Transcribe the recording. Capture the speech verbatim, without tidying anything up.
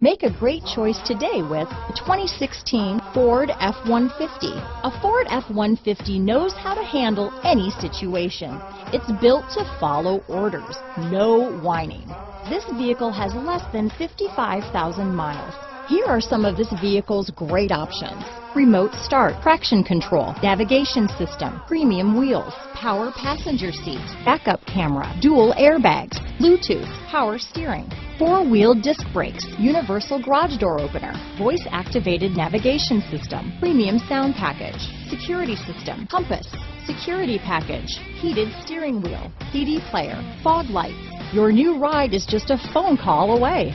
Make a great choice today with the twenty sixteen Ford F one fifty. A Ford F one fifty knows how to handle any situation. It's built to follow orders, no whining. This vehicle has less than fifty-five thousand miles. Here are some of this vehicle's great options: remote start, traction control, navigation system, premium wheels, power passenger seat, backup camera, dual airbags, Bluetooth, power steering, four-wheel disc brakes, universal garage door opener, voice-activated navigation system, premium sound package, security system, compass, security package, heated steering wheel, C D player, fog lights. Your new ride is just a phone call away.